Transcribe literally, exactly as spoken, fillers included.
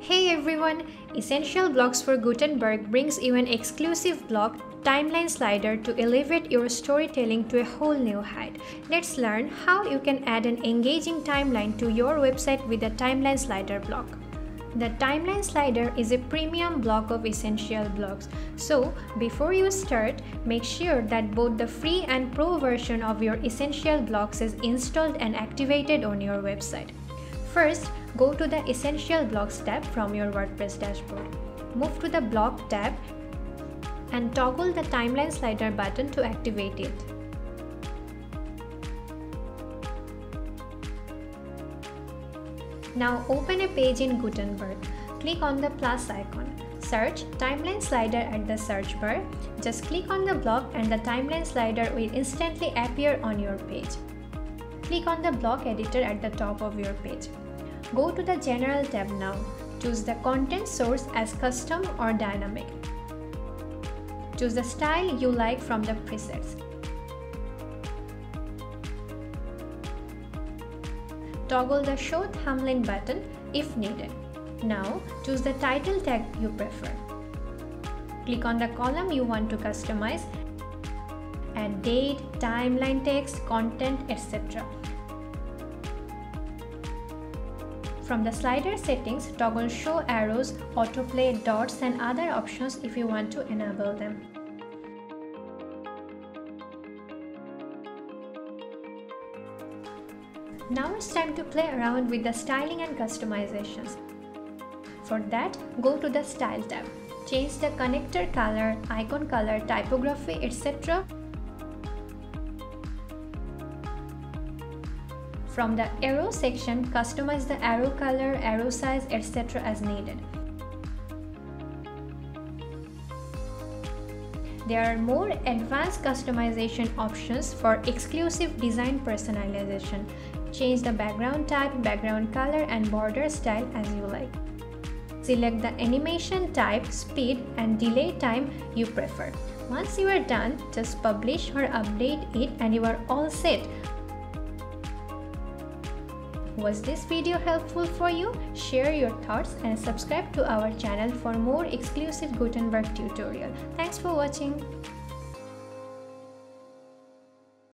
Hey everyone! Essential Blocks for Gutenberg brings you an exclusive block, Timeline Slider, to elevate your storytelling to a whole new height. Let's learn how you can add an engaging timeline to your website with the Timeline Slider block. The Timeline Slider is a premium block of Essential Blocks. So, before you start, make sure that both the free and pro version of your Essential Blocks is installed and activated on your website. First, go to the Essential Blocks tab from your WordPress dashboard. Move to the Block tab and toggle the Timeline Slider button to activate it. Now open a page in Gutenberg. Click on the plus icon. Search Timeline Slider at the search bar. Just click on the block and the Timeline Slider will instantly appear on your page. Click on the block editor at the top of your page. Go to the General tab now. Choose the content source as custom or dynamic. Choose the style you like from the presets. Toggle the Show Thumbnail button if needed. Now choose the title tag you prefer. Click on the column you want to customize. Add date, timeline text, content, et cetera. From the slider settings, toggle Show Arrows, Autoplay, Dots and other options if you want to enable them. Now it's time to play around with the styling and customizations. For that, go to the Style tab. Change the connector color, icon color, typography, et cetera. From the Arrow section, customize the arrow color, arrow size, et cetera as needed. There are more advanced customization options for exclusive design personalization. Change the background type, background color and border style as you like. Select the animation type, speed and delay time you prefer. Once you are done, just publish or update it and you are all set. Was this video helpful for you? Share your thoughts and subscribe to our channel for more exclusive Gutenberg tutorial. Thanks for watching.